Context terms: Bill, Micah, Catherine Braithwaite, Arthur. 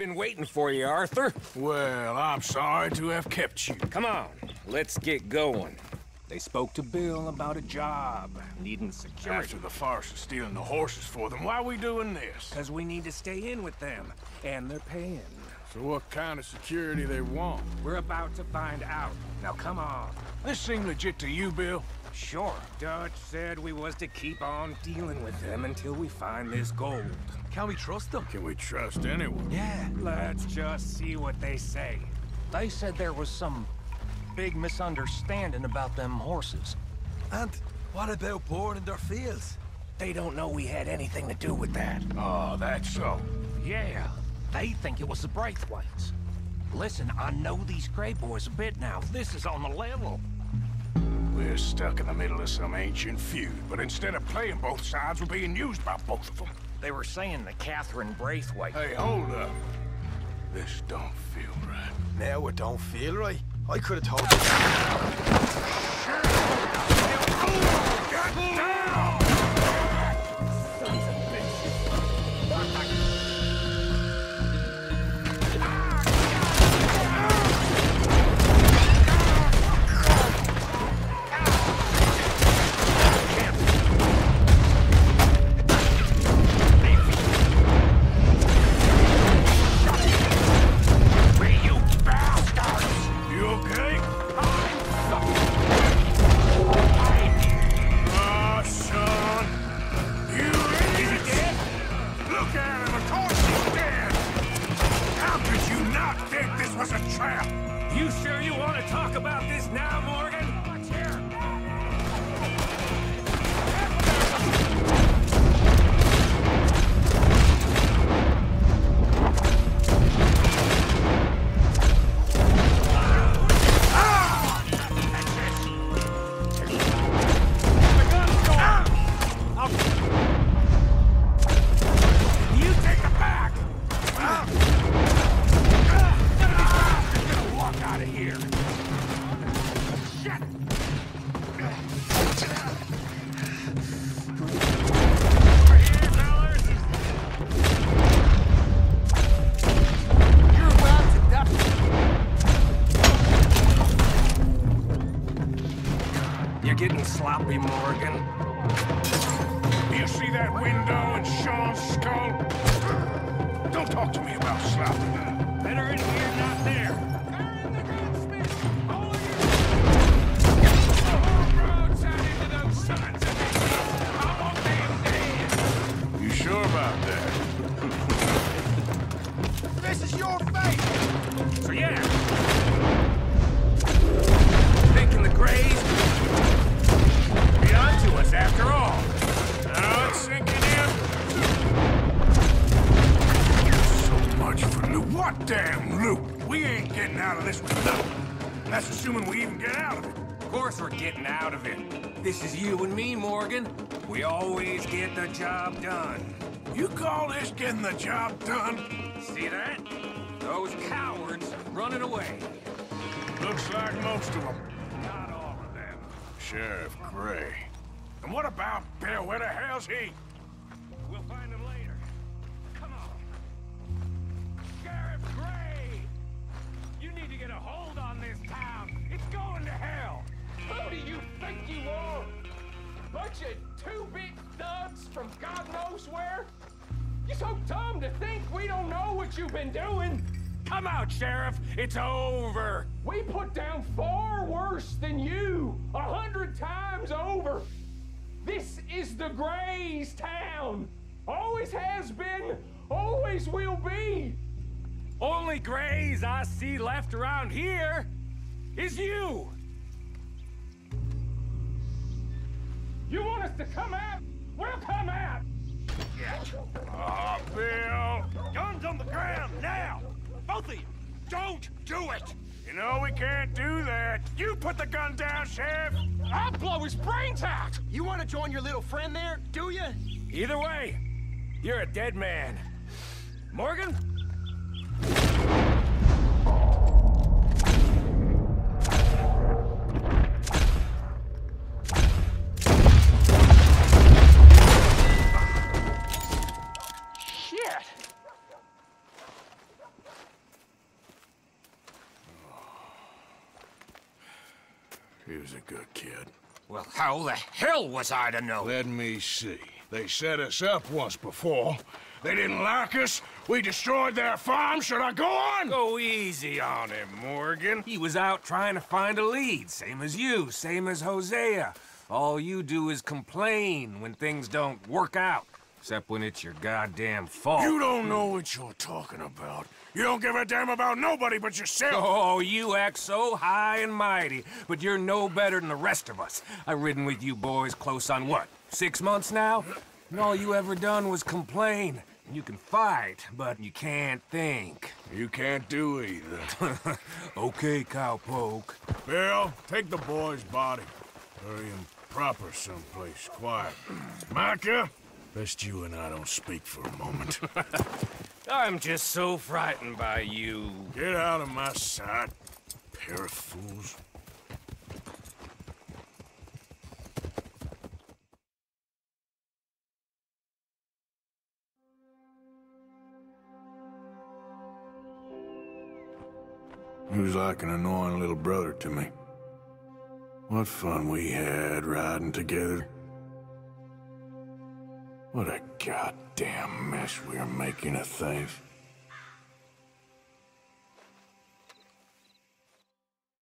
been waiting for you, Arthur. Well, I'm sorry to have kept you. Come on, let's get going. They spoke to Bill about a job, needing security. After the farce of stealing the horses for them, why are we doing this? Because we need to stay in with them, and they're paying. So what kind of security they want? We're about to find out. Now come on. This seems legit to you, Bill? Sure. Dutch said we was to keep on dealing with them until we find this gold. Can we trust them? Can we trust anyone? Yeah, let's just see what they say. They said there was some big misunderstanding about them horses. And what about burning their fields? They don't know we had anything to do with that. Oh, that's so. Yeah, they think it was the Braithwaites. Listen, I know these Grey Boys a bit now. This is on the level. We're stuck in the middle of some ancient feud, but instead of playing both sides, we're being used by both of them. They were saying the Catherine Braithwaite. Hey, hold up. This don't feel right. Now it don't feel right? I could have told you. You sure you want to talk about this now, Morgan? Getting sloppy, Morgan. You see that window and Sean's skull? Don't talk to me about sloppy. Better in here, not there. Damn, Luke, we ain't getting out of this with nothing. That's assuming we even get out of it. Of course we're getting out of it. This is you and me, Morgan. We always get the job done. You call this getting the job done? See that? Those cowards running away. Looks like most of them. Not all of them. Sheriff Gray. And what about Bill? Where the hell's he? We'll find him later. Get a hold on this town. It's going to hell. Who do you think you are? Bunch of two-bit thugs from God knows where? You're so dumb to think we don't know what you've been doing. Come out, Sheriff. It's over. We put down far worse than you, 100 times over. This is the Gray's town. Always has been, always will be. Only Grays I see left around here is you! You want us to come out? We'll come out! Yeah. Oh, Bill! Guns on the ground, now! Both of you! Don't do it! You know we can't do that! You put the gun down, Sheriff! I'll blow his brains out! You want to join your little friend there, do you? Either way, you're a dead man. Morgan? He was a good kid. Well, how the hell was I to know? Let me see. They set us up once before. They didn't like us. We destroyed their farm. Should I go on? Go easy on him, Morgan. He was out trying to find a lead. Same as you, same as Hosea. All you do is complain when things don't work out. Except when it's your goddamn fault. You don't know what you're talking about. You don't give a damn about nobody but yourself. Oh, you act so high and mighty, but you're no better than the rest of us. I've ridden with you boys close on what, 6 months now? And all you ever done was complain. You can fight, but you can't think. You can't do either. Okay, cowpoke. Bill, take the boy's body. Bury him proper someplace, quiet. Micah? Best you and I don't speak for a moment. I'm just so frightened by you. Get out of my sight, pair of fools. He was like an annoying little brother to me. What fun we had riding together. What a goddamn mess we're making of things.